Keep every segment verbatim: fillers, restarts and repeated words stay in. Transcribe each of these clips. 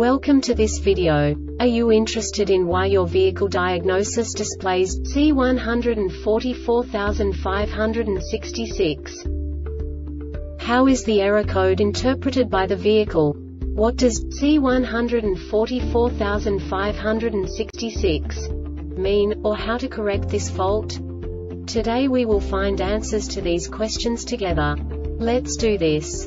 Welcome to this video. Are you interested in why your vehicle diagnosis displays C one four four five six six? How is the error code interpreted by the vehicle? What does C one four four five six six mean, or how to correct this fault? Today we will find answers to these questions together. Let's do this.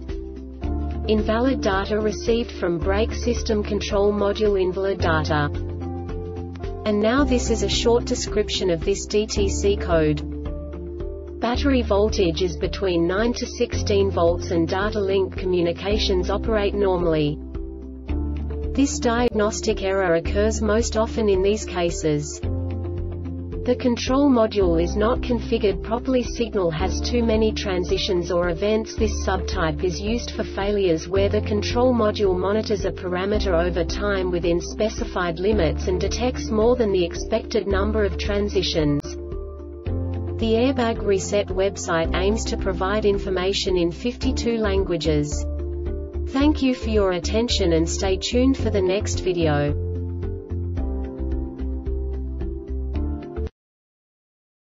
invalid data received from brake system control module. Invalid data. And now this is a short description of this D T C code. Battery voltage is between nine to sixteen volts and data link communications operate normally. This diagnostic error occurs most often in these cases. The control module is not configured properly. Signal has too many transitions or events. This subtype is used for failures where the control module monitors a parameter over time within specified limits and detects more than the expected number of transitions. The Airbag Reset website aims to provide information in fifty-two languages. Thank you for your attention and stay tuned for the next video.